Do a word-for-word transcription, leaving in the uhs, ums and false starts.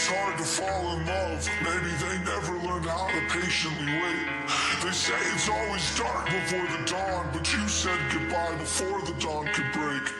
it's hard to fall in love. Maybe they never learned how to patiently wait. They say it's always dark before the dawn, but you said goodbye before the dawn could break.